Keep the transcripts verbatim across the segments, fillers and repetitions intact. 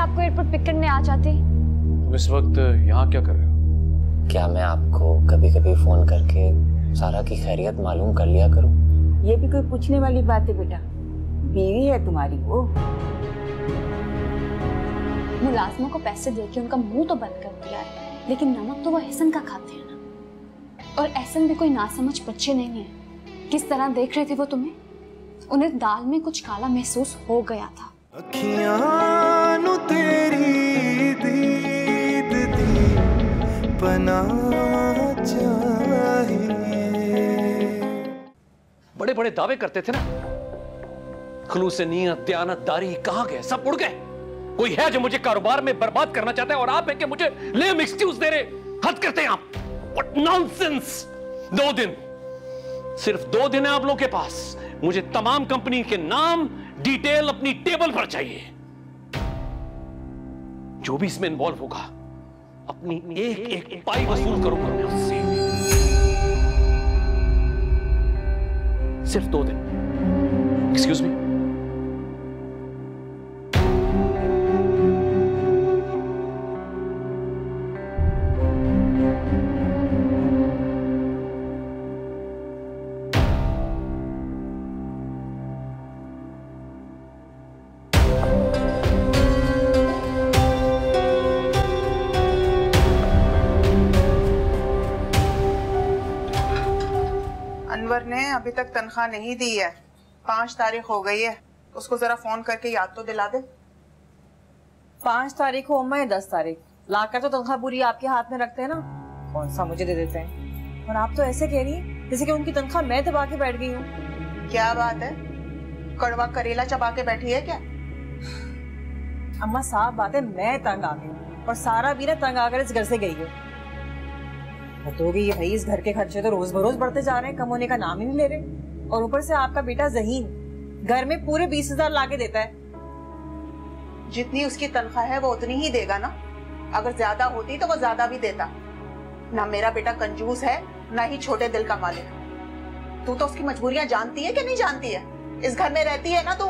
आपको airport pick करने आ जाती। तुम इस वक्त यहाँ क्या कर रहे हो? क्या मैं आपको कभी कभी फोन करके सारा की खैरियत मालूम कर लिया करूँ? ये भी कोई पूछने वाली बात है बेटा, बीवी है तुम्हारी वो। मुलाजमों को पैसे देके उनका मुंह तो बंद कर दिया है, लेकिन नमक तो वो अहसन का खाते हैं ना। और अहसन भी कोई नासमझ बच्चे नहीं है। किस तरह देख रहे थे वो तुम्हें, उन्हें दाल में कुछ काला महसूस हो गया था। तेरी दीद दी बना बड़े बड़े दावे करते थे ना, खुलूस नियत दयानतदारी कहाँ गए? सब उड़ गए। कोई है जो मुझे कारोबार में बर्बाद करना चाहता है और आप है कि मुझे लेम एक्सक्यूज दे रहे। हद करते हैं आप। What nonsense. दो दिन, सिर्फ दो दिन है आप लोगों के पास। मुझे तमाम कंपनी के नाम डिटेल अपनी टेबल पर चाहिए। जो भी इसमें इन्वॉल्व होगा अपनी एक एक, एक पाई वसूल करूंगा मैं उससे। सिर्फ दो दिन। एक्सक्यूज मी, अभी तक तनख्वाह नहीं दी है। पाँच तारीख हो गई है, उसको जरा फोन करके याद तो दिला दे। पाँच तारीख हो मैं दस तारीख लाकर तो तनख्वाह पूरी आपके हाथ में रखते हैं ना, कौन सा मुझे दे देते हैं। और आप तो ऐसे कह रही हैं जैसे कि उनकी तनख्वाह मैं दबा के बैठ गई हूँ। क्या बात है, कड़वा करेला चबा के बैठी है क्या? अम्मा साहब बातें, मैं तंग आ गई और सारा भी ना तंग आकर इस घर से गई है। होगी भाई, इस घर के खर्चे तो रोज बरोज बढ़ते जा रहे हैं, कम होने का नाम ही नहीं ले रहे। और ऊपर से आपका बेटा ज़हीन घर में पूरे बीस हजार लाके देता है। जितनी उसकी तनख्वाह है वो उतनी ही देगा ना, अगर ज्यादा होती तो वो ज्यादा भी देता ना। मेरा बेटा कंजूस है ना ही छोटे दिल का मालिक। तू तो उसकी मजबूरियाँ जानती है कि नहीं जानती है? इस घर में रहती है ना तू।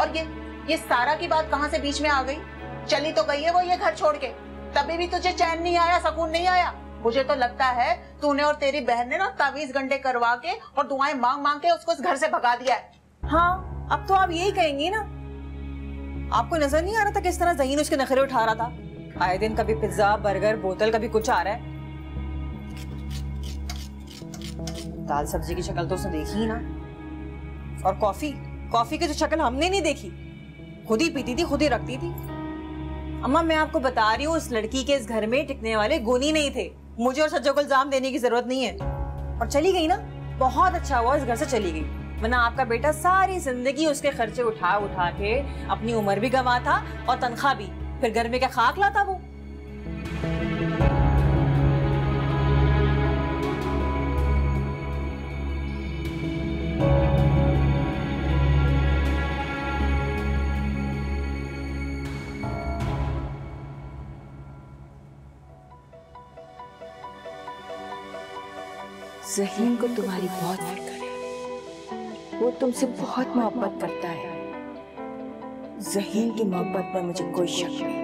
और ये ये सारा की बात कहाँ से बीच में आ गई? चली तो गई है वो ये घर छोड़ के, तभी भी तुझे चैन नहीं आया, सुकून नहीं आया। मुझे तो लगता है तूने और तेरी बहन ने ना तावीज गंडे करवा के और दुआएं मांग मांग के उसको इस घर से भगा दिया है। हाँ, अब तो आप यही कहेंगी ना। आपको नजर नहीं आ रहा था किस तरह ज़हीन उसके नखरे उठा रहा था? आए दिन कभी पिज्जा, बर्गर, बोतल, कभी कुछ आ रहा है। दाल सब्जी की शक्ल तो उसने देखी ही ना। और कॉफी कॉफी की जो शक्ल हमने नहीं देखी, खुद ही पीती थी, खुद ही रखती थी। अम्मा मैं आपको बता रही हूँ, उस लड़की के इस घर में टिकने वाले गुण ही नहीं थे। मुझे और सज्जों को इल्जाम देने की जरूरत नहीं है। और चली गई ना, बहुत अच्छा हुआ इस घर से चली गई, वरना आपका बेटा सारी जिंदगी उसके खर्चे उठा उठा के अपनी उम्र भी गंवाता और तनख्वाह भी। फिर घर में क्या खाक लाता वो। ज़हीन को तुम्हारी बहुत फिक्र है, वो तुमसे बहुत मोहब्बत करता है। ज़हीन की मोहब्बत में मुझे कोई शक नहीं।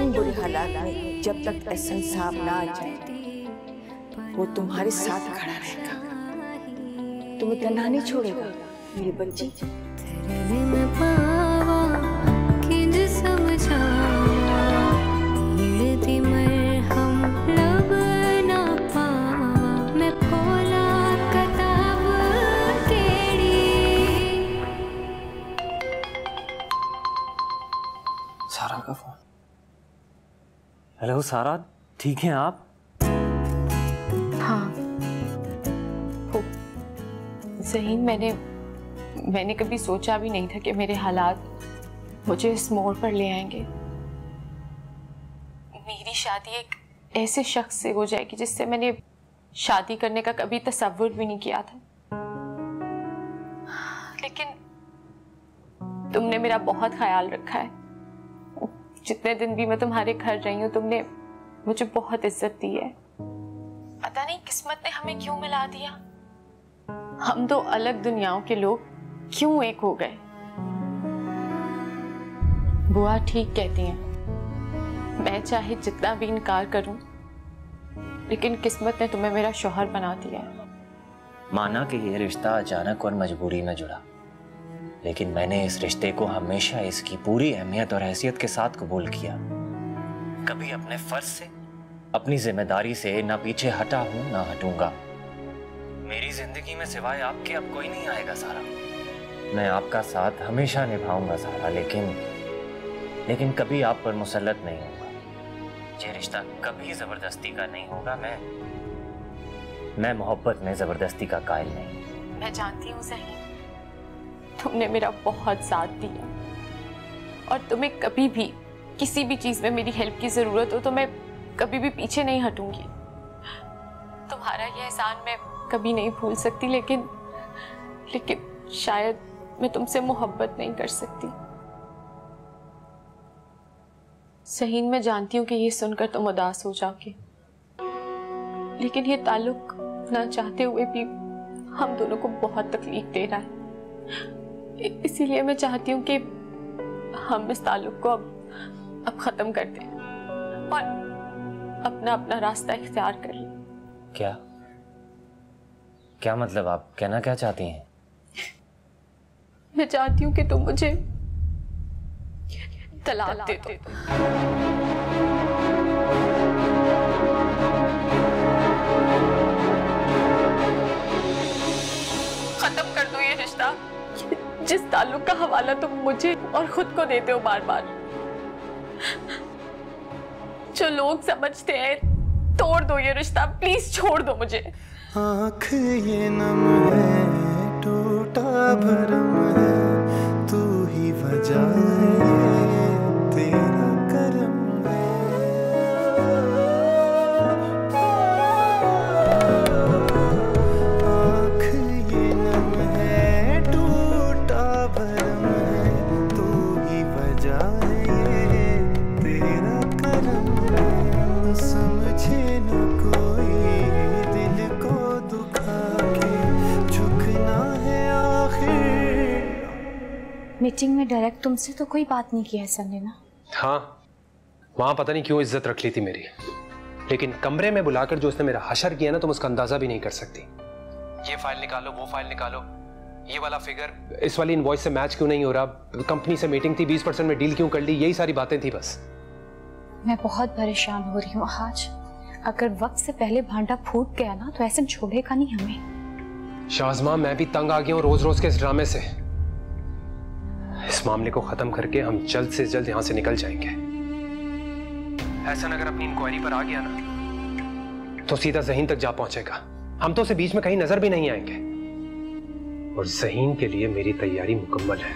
इन बुरे हालात में जब तक अहसन साहब ना आ जाए वो तुम्हारे साथ खड़ा रहेगा, तुम्हें तन्हा नहीं छोड़ेगा मेरी बच्ची। सारा का फोन। हेलो सारा, ठीक हैं आप? हाँ ज़हीन, मैंने मैंने कभी सोचा भी नहीं था कि मेरे हालात मुझे इस मोड़ पर ले आएंगे। मेरी शादी एक ऐसे शख्स से हो जाएगी जिससे मैंने शादी करने का कभी तसव्वुर भी नहीं किया था। लेकिन तुमने मेरा बहुत ख्याल रखा है। जितने दिन भी मैं तुम्हारे घर रही हूँ तुमने मुझे बहुत इज्जत दी है। पता नहीं किस्मत ने हमें क्यों मिला दिया। हम दो अलग दुनियाओं के लोग क्यों एक हो गए। बुआ ठीक कहती हैं, मैं चाहे जितना भी इनकार करूं, लेकिन किस्मत ने तुम्हें मेरा शौहर बना दिया है। माना कि यह रिश्ता अचानक और मजबूरी में जुड़ा, लेकिन मैंने इस रिश्ते को हमेशा इसकी पूरी अहमियत और हैसियत के साथ कबूल किया। कभी अपने फर्ज से, अपनी जिम्मेदारी से ना पीछे हटा हूं ना हटूंगा। मेरी जिंदगी में सिवाय आपके अब कोई नहीं आएगा सारा। मैं आपका साथ हमेशा निभाऊंगा सारा, लेकिन लेकिन कभी आप पर मुसल्लत नहीं होगा। ये रिश्ता कभी जबरदस्ती का नहीं होगा। मैं मैं मोहब्बत में जबरदस्ती का कायल नहीं। मैं जानती हूँ ज़हीन, तुमने मेरा बहुत साथ दिया और तुम्हें कभी भी किसी भी चीज में मेरी हेल्प की जरूरत हो तो मैं कभी भी पीछे नहीं हटूंगी। तुम्हारा यह एहसान मैं कभी नहीं भूल सकती, लेकिन लेकिन शायद मैं तुमसे मोहब्बत नहीं कर सकती। ज़हीन मैं जानती हूँ कि ये सुनकर तुम उदास हो जाओगे, लेकिन ये ताल्लुक ना चाहते हुए भी हम दोनों को बहुत तकलीफ दे रहा है। इसीलिए मैं चाहती हूँ कि हम इस ताल्लुक को अब अब खत्म कर दें और अपना अपना रास्ता इख्तियार कर लें। क्या क्या मतलब आप कहना क्या चाहती हैं? मैं चाहती हूँ कि तुम मुझे तलाक दे दो। खत्म कर दो ये रिश्ता जिस ताल्लुक का हवाला तुम मुझे और खुद को देते हो बार बार। जो लोग समझते हैं तोड़ दो ये रिश्ता, प्लीज छोड़ दो मुझे। आँख ये नम है, टूटा भरम है, तू ही वजह है, तेरा करम है। आँख ये नम है, टूटा भरम है, तू ही वजह है, समझे न कोई दिल को दुखा के झुकना है आखिर। मीटिंग में डायरेक्ट तुमसे तो कोई बात नहीं किया सर ने ना? हाँ, वहाँ पता नहीं क्यों इज्जत रख ली थी मेरी, लेकिन कमरे में बुलाकर जो उसने मेरा हशर किया ना तुम उसका अंदाजा भी नहीं कर सकती। ये फाइल निकालो, वो फाइल निकालो, ये वाला फिगर इस वाली इनवॉइस से मैच क्यों नहीं हो रहा, कंपनी से मीटिंग थी, बीस परसेंट में डील क्यों कर ली, यही सारी बातें थी बस। मैं बहुत परेशान हो रही हूँ आज। अगर वक्त से पहले भांडा फूट गया ना तो ऐसे छोड़ेगा नहीं हमें। शाज़मा मैं भी तंग आ गया हूँ रोज रोज के इस ड्रामे से। इस मामले को खत्म करके हम जल्द से जल्द यहाँ से निकल जाएंगे। एहसान अगर अपनी इंक्वायरी पर आ गया ना तो सीधा ज़हीन तक जा पहुंचेगा, हम तो उसे बीच में कहीं नजर भी नहीं आएंगे। और ज़हीन के लिए मेरी तैयारी मुकम्मल है।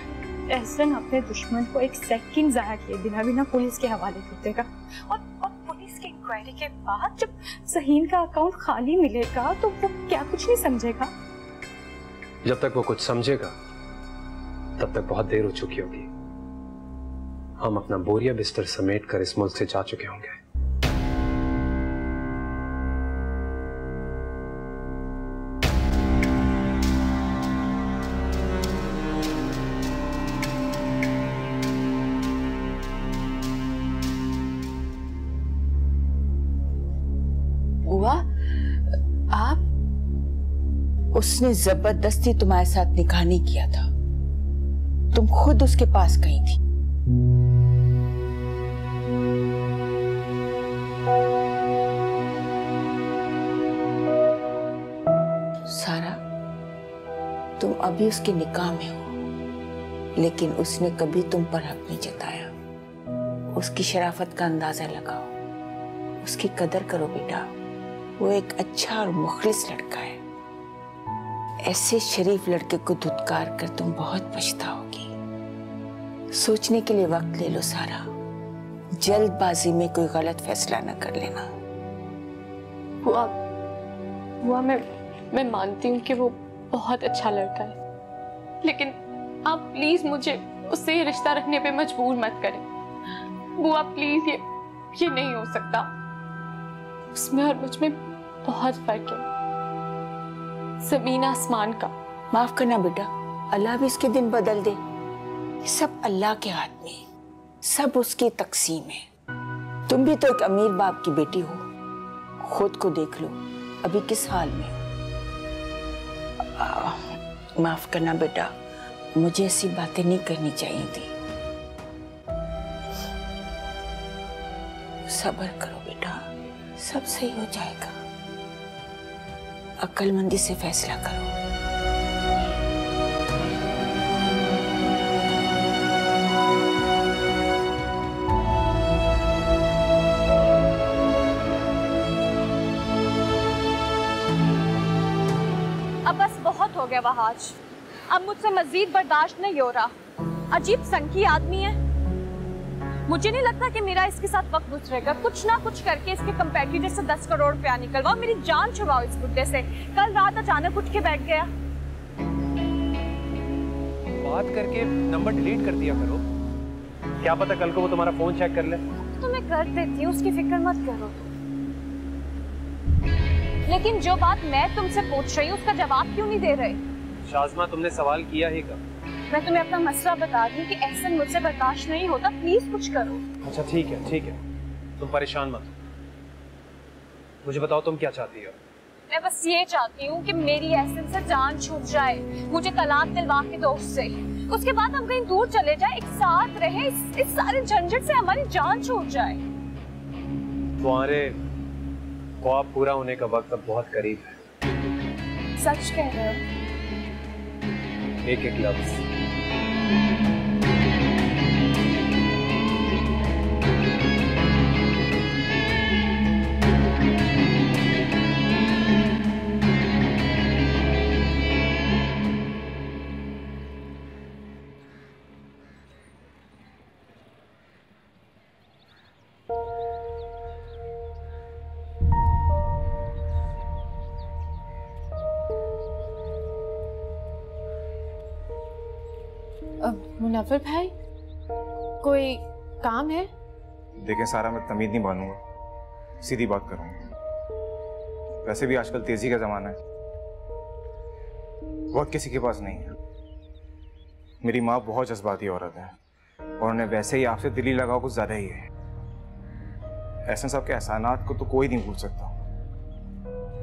एहसन अपने दुश्मन को एक सेकंड ज़ाया किए बिना बिना पुलिस के हवाले कर देगा और, और पुलिस के इंक्वायरी के बाद जब ज़हीन का अकाउंट खाली मिलेगा तो वो क्या कुछ नहीं समझेगा। जब तक वो कुछ समझेगा तब तक बहुत देर हो चुकी होगी। हम अपना बोरिया बिस्तर समेट कर इस मुल्क से जा चुके होंगे। उसने जबरदस्ती तुम्हारे साथ निकाह नहीं किया था, तुम खुद उसके पास गई थी। सारा, तुम अभी उसके निकाह में हो, लेकिन उसने कभी तुम पर हक नहीं जताया। उसकी शराफत का अंदाजा लगाओ, उसकी कदर करो बेटा। वो एक अच्छा और मुखलिस लड़का है। ऐसे शरीफ लड़के को धुतकार कर तुम बहुत पछताओगी। सोचने के लिए वक्त ले लो सारा, जल्दबाजी में कोई गलत फैसला न कर लेना। बुआ, बुआ मैं मैं मानती हूँ कि वो बहुत अच्छा लड़का है, लेकिन आप प्लीज मुझे उससे रिश्ता रखने पे मजबूर मत करें। बुआ प्लीज, ये ये नहीं हो सकता। उसमें और मुझ में बहुत फर्क है, जमीन आसमान का। माफ करना बेटा, अल्लाह भी इसके दिन बदल दे। ये सब अल्लाह के हाथ में, सब उसकी तकसीम है। तुम भी तो एक अमीर बाप की बेटी हो, खुद को देख लो अभी किस हाल में। आ, माफ करना बेटा, मुझे ऐसी बातें नहीं करनी चाहिए थी। सब्र करो बेटा, सब सही हो जाएगा। अक्लमंदी से फैसला करो। अब बस बहुत हो गया वहाज, अब मुझसे मजीद बर्दाश्त नहीं हो रहा। अजीब संकी आदमी है। मुझे नहीं लगता कि मेरा इसके साथ वक्त गुजरेगा। कुछ ना कुछ करके इसके कंपटीटर से दस करोड़ रुपया निकलवाओ, मेरी जान छुड़वाओ इस बुड्ढे से। कल रात अचानक उठ के बैठ गया। बात करके नंबर डिलीट कर दिया करो, क्या पता कल को वो तुम्हारा फोन चेक कर ले। तो मैं कर देती हूँ, उसकी फिक्र मत करो। लेकिन जो बात मैं तुमसे पूछ रही हूँ उसका जवाब क्यों नहीं दे रहे? शाज़मा, तुमने सवाल किया ही कब? मैं तुम्हें अपना मसला बता दूं कि ऐसा मुझसे बर्दाश्त नहीं होता। प्लीज कुछ करो। अच्छा ठीक है, ठीक है, तुम परेशान मत हो। मुझे बताओ तुम क्या चाहती हो? मैं बस ये चाहती हूँ कि मेरी एहसन से जान छूट जाए, मुझे तलाक दिलवा के दो उससे। उसके बाद हम कहीं दूर चले जाए, एक साथ रहे, इस, इस सारे झंझट से हमारी जान छूट जाए। तुम्हारे ख्वाब पूरा होने का वक्त अब बहुत करीब है। सच कह रहे हो। एक एक लफ्ज़ मुनाफिर भाई, कोई काम है? देखें सारा, मैं तमीज नहीं बांधूंगा, सीधी बात करूंगा। वैसे भी आजकल तेजी का जमाना है, वक्त किसी के पास नहीं है। मेरी माँ बहुत जज्बाती औरत है और उन्हें वैसे ही आपसे दिली लगाव कुछ ज्यादा ही है। एहसन साहब के एहसानात को तो कोई नहीं भूल सकता,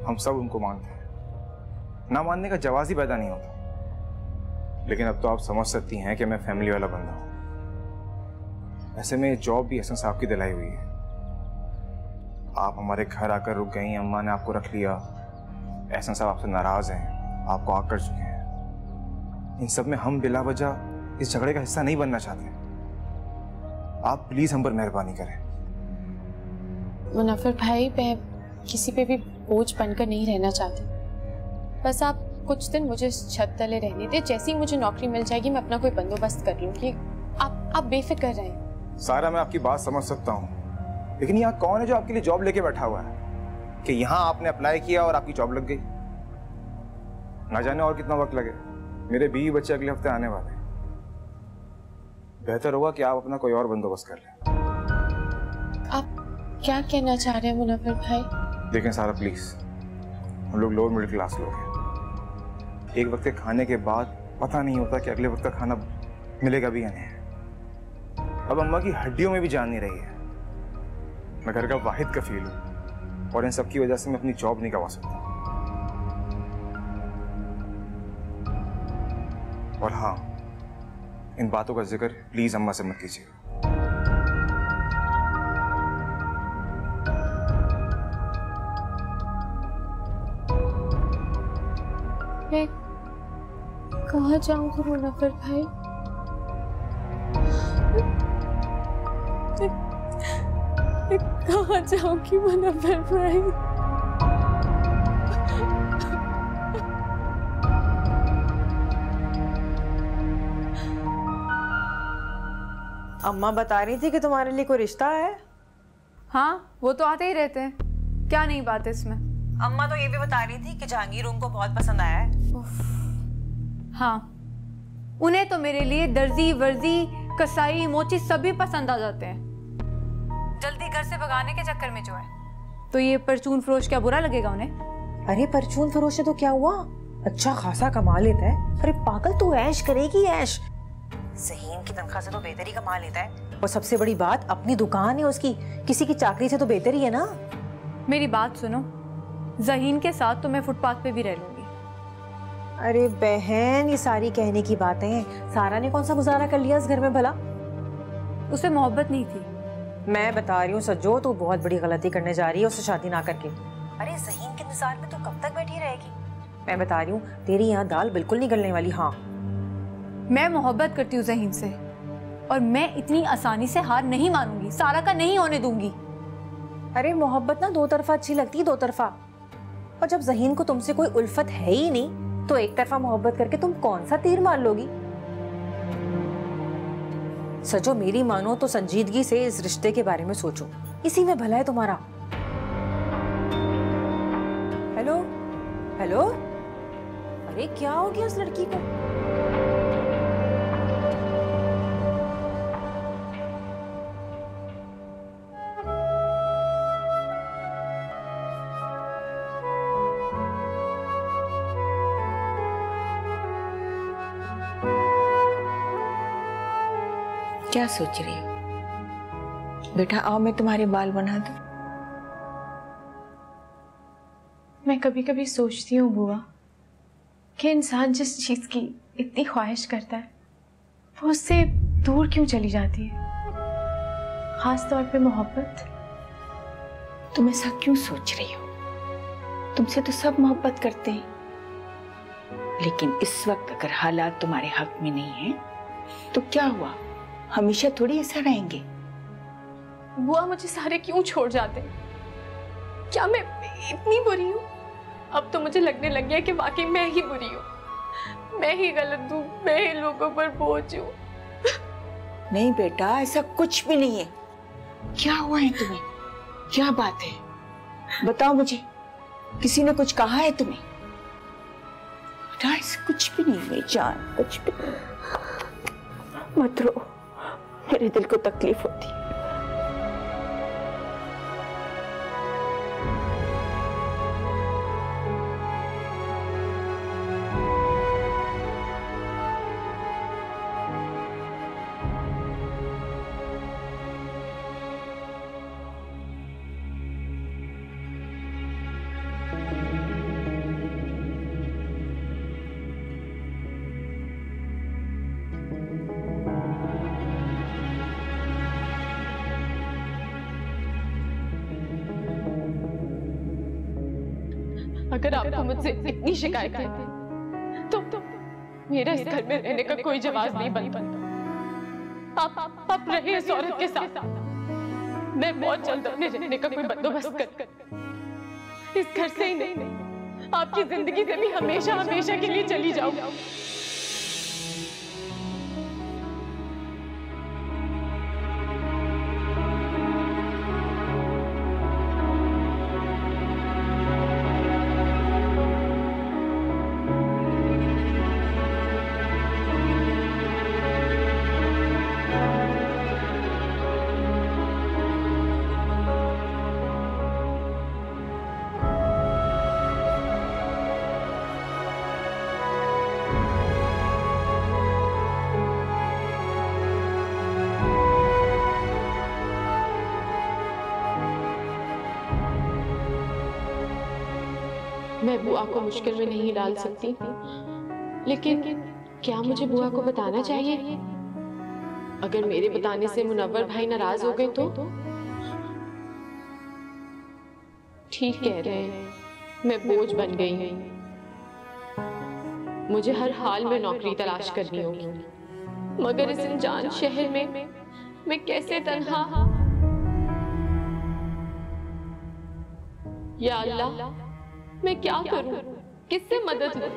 हम सब उनको मानते हैं। ना मानने का जवाब ही पैदा नहीं होता। लेकिन अब तो आप समझ सकती हैं कि मैं फैमिली वाला बंदा हूँ। ऐसे में जॉब भी एहसन साहब की दिलाई हुई है। आप हमारे घर आकर रुक गई, अम्मा ने आपको रख लिया। एहसन साहब आपसे नाराज हैं, आपको आग कर चुके हैं। इन सब में हम बिला वजह इस झगड़े का हिस्सा नहीं बनना चाहते। आप प्लीज हम पर मेहरबानी करें। मुनाफिर भाई, मैं किसी पे भी बोझ बनकर नहीं रहना चाहती। बस आप कुछ दिन मुझे छत तले रहने दे। जैसे ही मुझे नौकरी मिल जाएगी मैं अपना कोई बंदोबस्त कर लूंगी। आप आप बेफिक्र रहें। सारा, मैं आपकी बात समझ सकता हूँ, लेकिन यहाँ कौन है जो आपके लिए जॉब लेके बैठा हुआ है कि यहाँ आपने अप्लाई किया और आपकी जॉब लग गई? ना जाने और कितना वक्त लगे। मेरे बीवी बच्चे अगले हफ्ते आने वाले। बेहतर होगा कि आप अपना कोई और बंदोबस्त कर लें। आप क्या कहना चाह रहे हैं मुनाफिर भाई? देखें सारा प्लीज, हम लोग लोअर मिडिल क्लास लोग हैं। एक वक्त के खाने के बाद पता नहीं होता कि अगले वक्त का खाना मिलेगा भी या नहीं। अब अम्मा की हड्डियों में भी जान नहीं रही है। मैं घर का वाहिद कफील हूँ और इन सब की वजह से मैं अपनी जॉब नहीं गवा सकता। और हाँ, इन बातों का जिक्र प्लीज अम्मा से मत कीजिएगा। कहाँ जाऊंगी मुनाफिर भाई? कहाँ जाऊंगी मुनाफिर भाई? अम्मा बता रही थी कि तुम्हारे लिए कोई रिश्ता है। हाँ, वो तो आते ही रहते हैं, क्या नहीं बात है इसमें। अम्मा तो ये भी बता रही थी कि जहांगीर उनको बहुत पसंद आया है। हाँ, उन्हें तो मेरे लिए दर्जी, वर्जी, कसाई, मोची सभी पसंद आ जाते हैं। जल्दी घर से भगाने के चक्कर में जो है। तो ये परचून फरोश क्या बुरा लगेगा उन्हें? अरे परचून फरोश से तो क्या हुआ, अच्छा खासा कमा लेता है। अरे पागल तू ऐश करेगी ऐश, ज़हीन की तनख्वाह से तो बेहतर ही कमा लेता है। और सबसे बड़ी बात अपनी दुकान है उसकी, किसी की चाकरी से तो बेहतर ही है ना। मेरी बात सुनो, ज़हीन के साथ तो मैं फुटपाथ पे भी रह लूंगी। अरे बहन ये सारी कहने की बातें, सारा ने कौन सा गुजारा कर लिया इस घर में भला? उसे मोहब्बत नहीं थी। मैं बता रही हूँ सज्जो, तू बहुत बड़ी गलती करने जा रही है उससे शादी ना करके। अरे ज़हीन के इंतजार में तू कब तक बैठी रहेगी? मैं बता रही हूँ तेरी यहाँ दाल बिल्कुल नहीं गलने वाली। हाँ मैं मोहब्बत करती हूँ ज़हीन से, और मैं इतनी आसानी से हार नहीं मानूंगी, सारा का नहीं होने दूंगी। अरे मोहब्बत ना दो तरफा अच्छी लगती है, दो तरफा। और जब ज़हीन को तुमसे कोई उल्फत है ही नहीं तो एक तरफा मोहब्बत करके तुम कौन सा तीर मार लोगी? सजो मेरी मानो तो संजीदगी से इस रिश्ते के बारे में सोचो, इसी में भला है तुम्हारा। हेलो हेलो, अरे क्या हो गया उस लड़की को? क्या सोच रही हो? बेटा आओ मैं तुम्हारे बाल बना दूं। मैं कभी कभी सोचती हूँ बुआ कि इंसान जिस चीज की इतनी ख्वाहिश करता है वो उससे दूर क्यों चली जाती है, खास तौर पे मोहब्बत। तुम ऐसा क्यों सोच रही हो? तुमसे तो सब मोहब्बत करते हैं, लेकिन इस वक्त अगर हालात तुम्हारे हक में नहीं हैं तो क्या हुआ, हमेशा थोड़ी ऐसा रहेंगे। बुआ मुझे सारे क्यों छोड़ जाते? क्या मैं इतनी बुरी हूँ? अब तो मुझे लगने लग गया कि वाकई मैं ही बुरी हूँ, मैं ही गलत हूँ, मैं ही लोगों पर बोझ हूँ। नहीं बेटा ऐसा कुछ भी नहीं है। क्या हुआ है तुम्हें, क्या बात है बताओ मुझे, किसी ने कुछ कहा है तुम्हें? बेटा ऐसा कुछ भी नहीं है जान, कुछ भी नहीं। मत रो, मेरे दिल को तकलीफ होती है। अगर आपको मुझसे इतनी शिकायत है तो, तो मेरा इस घर में रहने का कोई जवाब नहीं बनता। आप आप आप रहे इस औरत के साथ, मैं बहुत जल्द अपने रहने का कोई बंदोबस्त कर, इस घर से ही नहीं आपकी जिंदगी से भी हमेशा हमेशा के लिए चली जाऊं। मैं बुआ को मुश्किल में नहीं डाल सकती, लेकिन क्या मुझे बुआ को बताना चाहिए? अगर मेरे बताने से मुनव्वर भाई नाराज हो गए तो? ठीक कह रहे हैं, मैं बोझ बन गई हूँ। मुझे हर हाल में नौकरी तलाश करनी होगी, मगर इस अनजान शहर में मैं कैसे तन्हा। या अल्लाह मैं क्या, क्या करूं? करूं? किससे मदद लूं?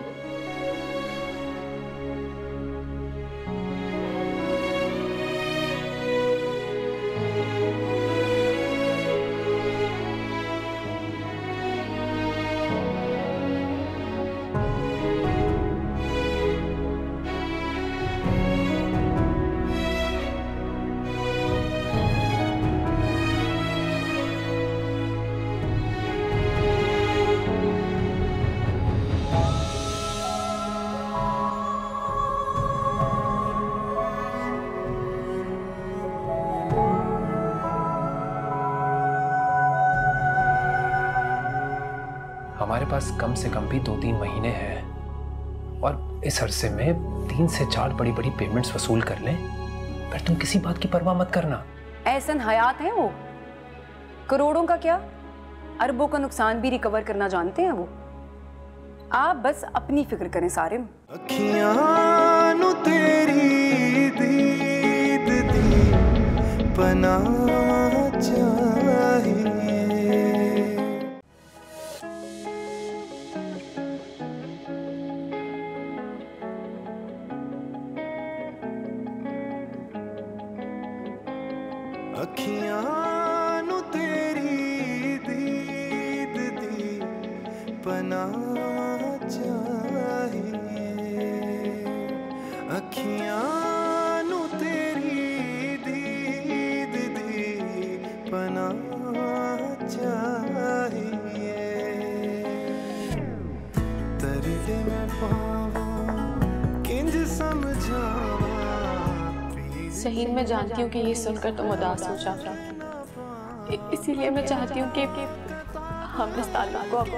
हमारे पास कम से कम भी दो तीन महीने हैं और इस अरसे में तीन से चार बड़ी बड़ी पेमेंट्स वसूल कर लें, पर तुम किसी बात की परवाह मत करना। एहसन हयात है वो, करोड़ों का क्या अरबों का नुकसान भी रिकवर करना जानते हैं वो। आप बस अपनी फिक्र करें सारे। ज़हीन, मैं जानती हूँ कि ये सुनकर तुम उदास हो जाओ, इसीलिए मैं चाहती हूँ कि हम इस ताल्लुक को अब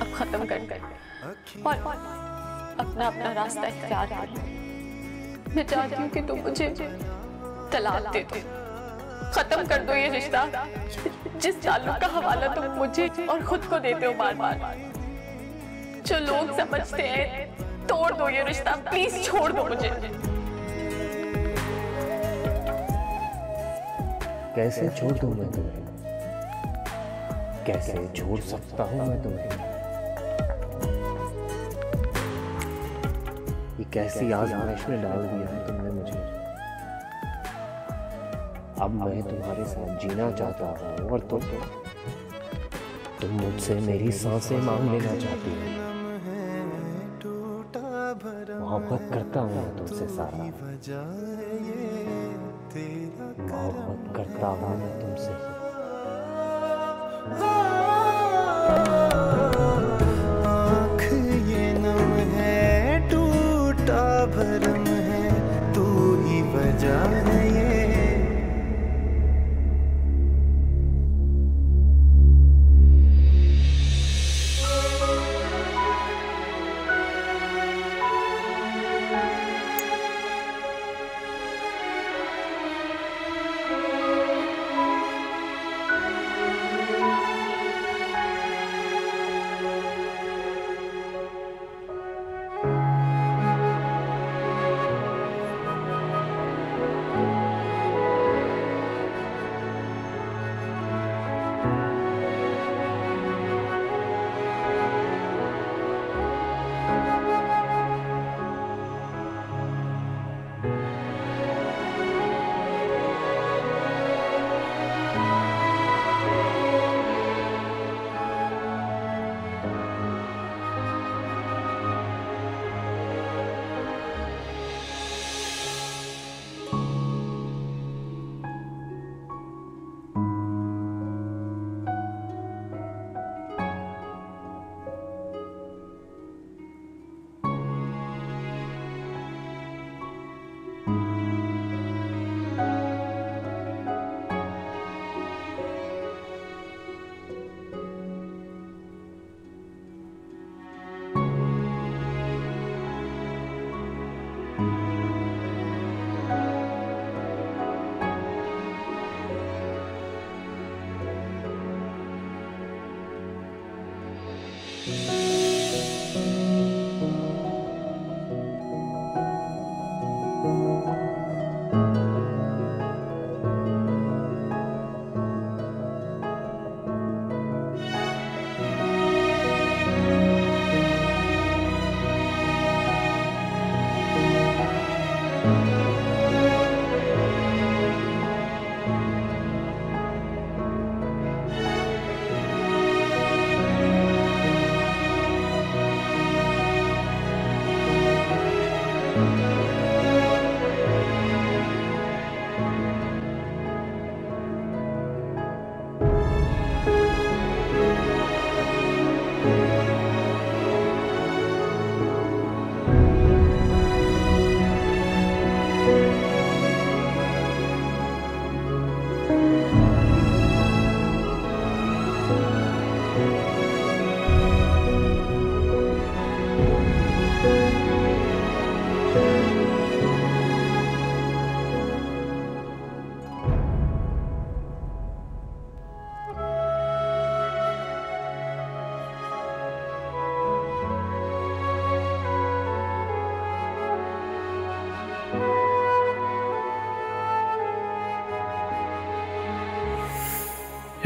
अब खत्म कर दें और अपना अपना रास्ता इख्तियार करें। मैं चाहती हूँ कि तुम मुझे तलाक दे दो, खत्म कर दो ये रिश्ता जिस ताल्लुक का हवाला तुम मुझे और खुद को देते हो बार बार। जो लोग समझते हैं, तोड़ दो ये रिश्ता, प्लीज छोड़ दो मुझे। कैसे छोड़ दूं मैं तुम्हें, कैसे छोड़ सकता हूं मैं तुम्हें। ये कैसी आज़माइश में डाल दिया है तुमने मुझे। अब मैं तुम्हारे साथ जीना चाहता हूं और तुम तुम मुझसे मेरी सांसें मांग लेना चाहती हो। मोहब्बत करता हूं तुमसे सारा, मोहब्बत करता हूँ मैं तुमसे। आँख ये नम है, टूटा भरम है, तू ही वजह है ये।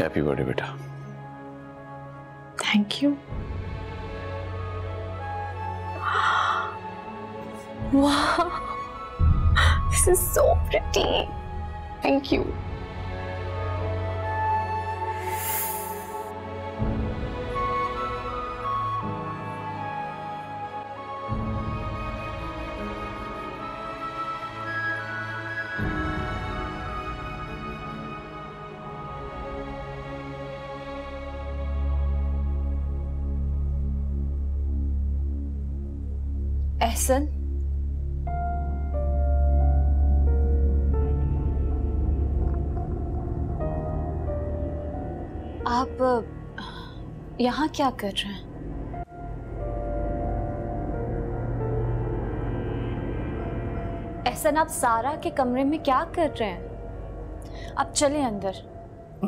हैप्पी बर्थडे बेटा। Thank you. वाह, this is so pretty. Thank you. Ehsan, आप यहाँ क्या कर रहे हैं? एहसन, आप सारा के कमरे में क्या कर रहे हैं? आप चले अंदर।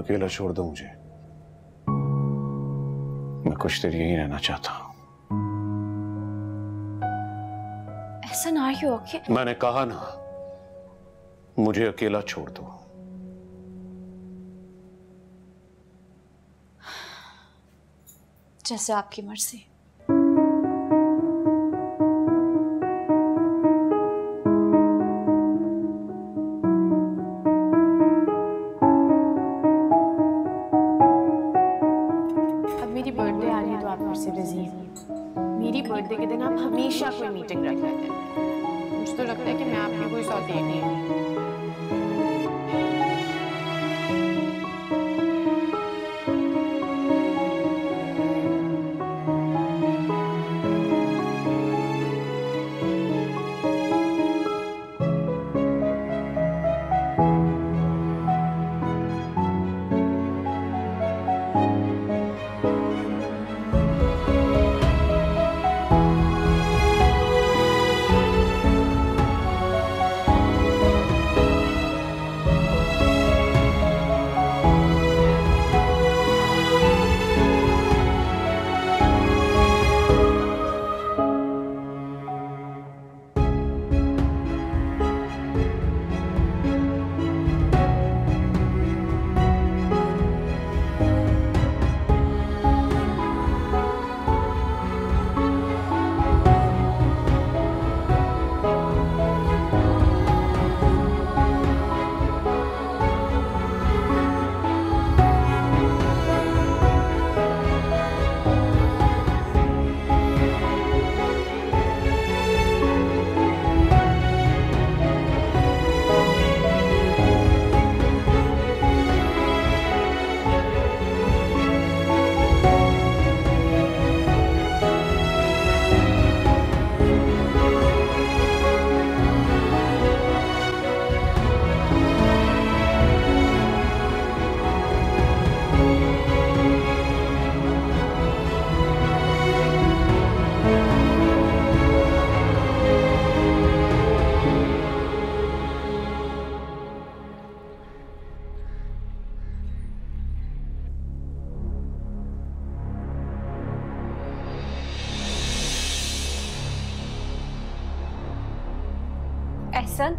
अकेला छोड़ दो मुझे, मैं कुछ देर यहीं रहना चाहता हूँ। Ehsan, are you okay? मैंने कहा ना, मुझे अकेला छोड़ दो। जैसे आपकी मर्जी। अब मेरी बर्थडे आ रही है तो आप मुझसे बिजी हैं। मेरी बर्थडे के दिन आप हमेशा कोई मीटिंग रख लेते हैं। मुझे तो लगता है कि मैं आपकी कोई सौतेली नहीं एहसन,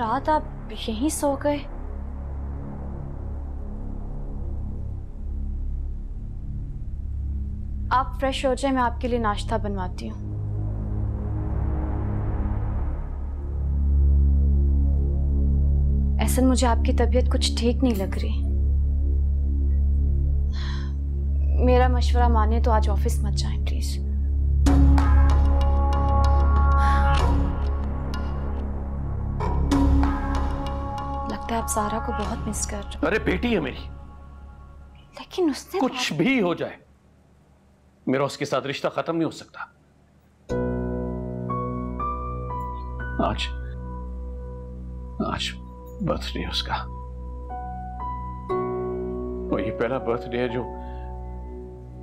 रात आप यहीं सो गए? आप फ्रेश हो जाए, मैं आपके लिए नाश्ता बनवाती हूँ। एहसन, मुझे आपकी तबीयत कुछ ठीक नहीं लग रही। मेरा मशवरा माने तो आज ऑफिस मत जाएं प्लीज। लगता है आप सारा को बहुत मिस कर रहे हो। अरे बेटी है मेरी, लेकिन उसने कुछ भी हो जाए मेरा उसके साथ रिश्ता खत्म नहीं हो सकता। आज आज बर्थडे है उसका, और ये पहला बर्थडे है जो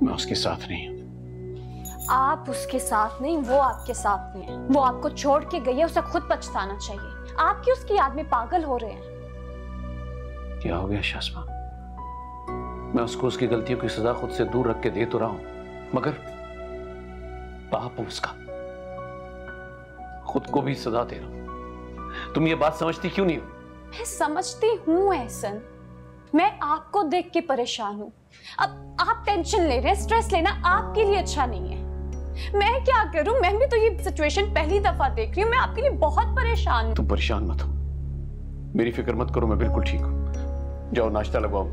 मैं उसके साथ नहीं हूँ। आप उसके साथ नहीं, वो आपके साथ नहीं है। वो आपको छोड़ के गई है, उसे खुद पछताना चाहिए। आप क्यों उसकी याद में पागल हो रहे हैं? क्या हो गया शास्मा? मैं उसको उसकी गलतियों की सजा खुद से दूर रख के दे तो रहा हूं, मगर पाप उसका, खुद को भी सजा दे रहा हूं। तुम ये बात समझती क्यों नहीं हो? मैं समझती हूँ एहसन, मैं आपको देख के परेशान हूँ। अब आप टेंशन ले रहे हैं, स्ट्रेस लेना आपके लिए अच्छा नहीं है। मैं क्या करूँ, मैं भी तो ये सिचुएशन पहली दफा देख रही हूँ। मैं आपके लिए बहुत परेशान हूँ। तुम परेशान मत हो, मेरी फिक्र मत करो, मैं बिल्कुल ठीक हूँ। जाओ नाश्ता लगवाओ।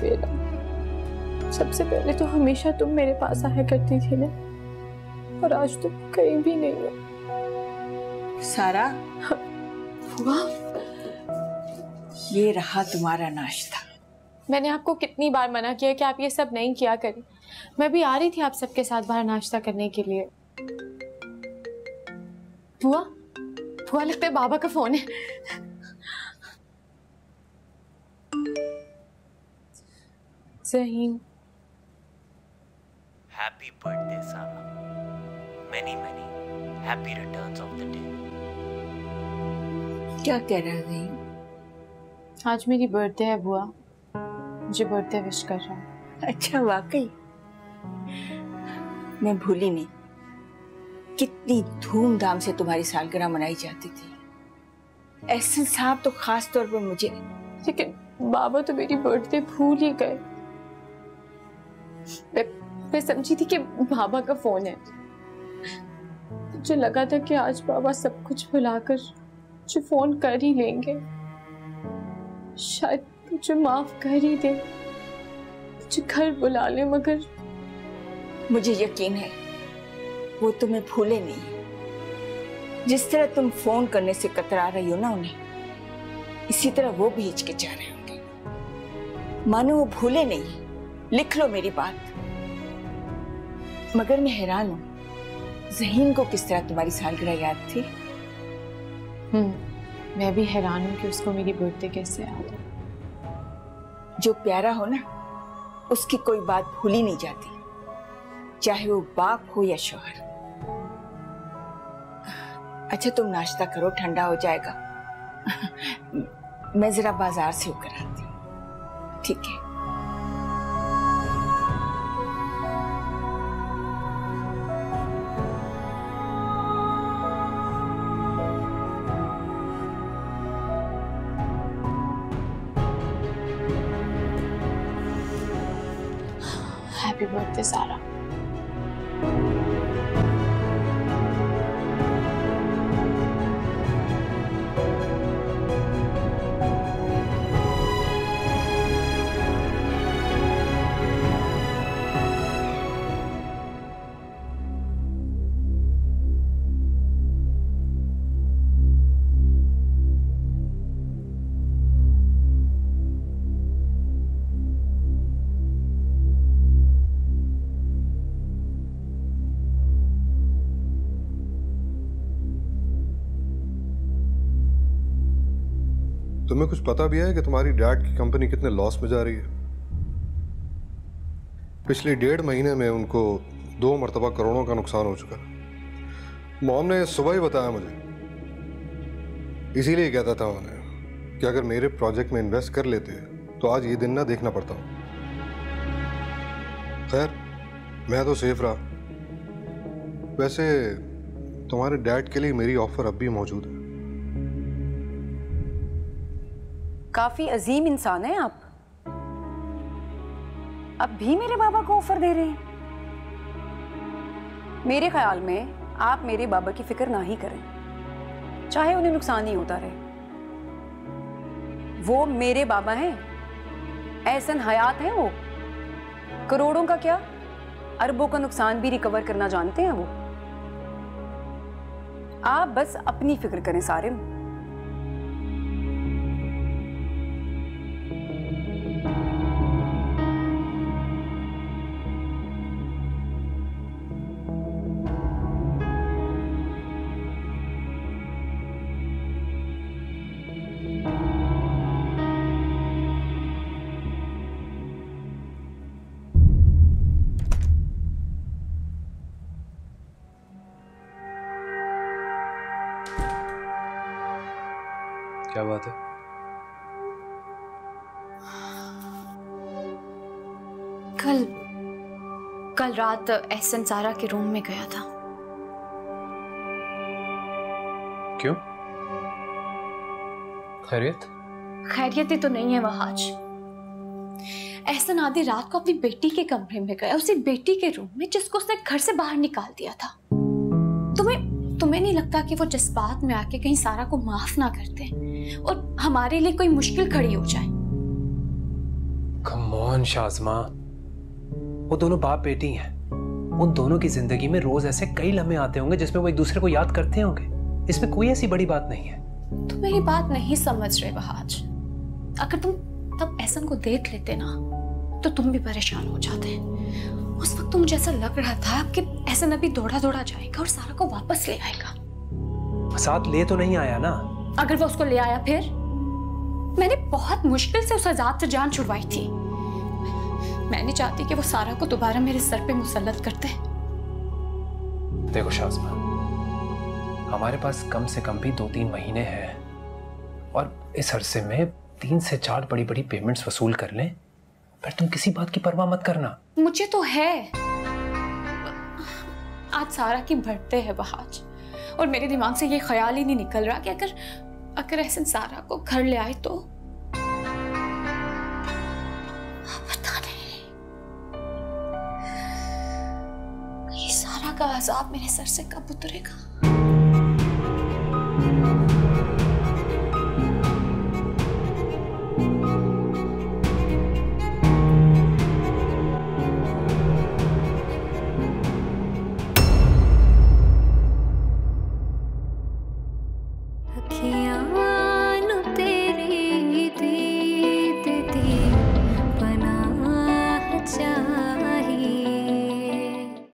बेटा, सबसे पहले तो हमेशा तुम मेरे पास आया करती थी ना, और आज तुम कहीं भी नहीं हो। सारा, ये रहा तुम्हारा नाश्ता। मैंने आपको कितनी बार मना किया कि आप ये सब नहीं किया करें। मैं भी आ रही थी आप सबके साथ बाहर नाश्ता करने के लिए। बुआ, बुआ लगता है बाबा का फोन है। ज़हीन, हैप्पी बर्थडे सारा, many many happy returns of the day. क्या कह रहा है ज़हीन? आज मेरी बर्थडे है बुआ, मुझे बर्थडे विश कर रहा है। अच्छा, वाकई मैं भूली नहीं कितनी धूमधाम से तुम्हारी सालगिरह मनाई जाती थी। एहसन साहब तो खास तौर पर मुझे, लेकिन बाबा तो मेरी बर्थडे भूल ही गए। मैं, मैं समझी थी कि बाबा का फोन है। मुझे लगा था कि आज बाबा सब कुछ भुलाकर मुझे फोन कर ही लेंगे, शायद मुझे माफ कर ही दे, मुझे घर बुला ले, मगर मुझे यकीन है वो तुम्हें भूले नहीं। जिस तरह तुम फोन करने से कतरा रही हो ना उन्हें, इसी तरह वो भी हिचकिचा रहे होंगे, मानो वो भूले नहीं। लिख लो मेरी बात। मगर मैं हैरान हूं ज़हीन को किस तरह तुम्हारी सालगिरह याद थी। हम्म, मैं भी हैरान हूं कि उसको मेरी बर्थडे कैसे याद है। जो प्यारा हो ना, उसकी कोई बात भूली नहीं जाती, चाहे वो बाप हो या शोहर। अच्छा तुम नाश्ता करो, ठंडा हो जाएगा। मैं जरा बाजार से होकर आती हूँ। ठीक है। हैप्पी बर्थडे सारा। तुम्हें कुछ पता भी है कि तुम्हारी डैड की कंपनी कितने लॉस में जा रही है? पिछले डेढ़ महीने में उनको दो मरतबा करोड़ों का नुकसान हो चुका। मॉम ने सुबह ही बताया मुझे, इसीलिए कहता था उन्हें कि अगर मेरे प्रोजेक्ट में इन्वेस्ट कर लेते तो आज ये दिन ना देखना पड़ता। खैर, मैं तो सेफ रहा। वैसे तुम्हारे डैड के लिए मेरी ऑफर अब भी मौजूद है। काफी अजीम इंसान है आप, अब भी मेरे बाबा को ऑफर दे रहे हैं। मेरे ख्याल में आप मेरे बाबा की फिक्र ना ही करें, चाहे उन्हें नुकसान ही होता रहे। वो मेरे बाबा हैं, एहसन हयात हैं वो। करोड़ों का क्या, अरबों का नुकसान भी रिकवर करना जानते हैं वो। आप बस अपनी फिक्र करें सारे। क्या बात है? कल कल रात अहसन सारा के रूम में गया था। क्यों? खैरियत? खैरियत ही तो नहीं है वहां आज। अहसन आधी रात को अपनी बेटी के कमरे में गया, उसी बेटी के रूम में जिसको उसने घर से बाहर निकाल दिया था। तुम्हें तुम्हें नहीं लगता कि वो जज्बात में आके कहीं सारा को माफ ना करते और हमारे लिए कोई मुश्किल खड़ी हो जाए? कम ऑन शाज़मा, वो दोनों बाप बेटी हैं। उन दोनों की जिंदगी में रोज ऐसे कई लम्हे आते होंगे जिसमें वो एक दूसरे को याद करते होंगे। इसमें कोई ऐसी बड़ी बात नहीं है। तुम मेरी बात नहीं समझ रहे बहाज। अगर तुम तब अहसन को देख लेते ना तो तुम भी परेशान हो जाते। उस वक्त तो मुझे ऐसा लग रहा था कि अहसन अभी दौड़ा दौड़ा जाएगा और सारा को वापस ले आएगा। साथ ले तो नहीं आया ना? अगर वो उसको ले आया फिर? मैंने बहुत मुश्किल से उस आजाद से जान छुड़वाई थी। मैंने चाहती कि वो सारा को दोबारा मेरे सर पे मुसल्लत करते। देखो शाज़मा, हमारे पास कम से कम भी दो तीन महीने हैं और इस अरसे में तीन से चार बड़ी बड़ी पेमेंट्स वसूल कर लें, पर तुम किसी बात की परवाह मत करना। मुझे तो है, आज सारा की बढ़ते हैं बहाज और मेरे दिमाग से ये ख्याल ही नहीं निकल रहा कि अगर अगर अहसन सारा को घर ले आए तो का अज़ाब मेरे सर से कब उतरेगा? okay.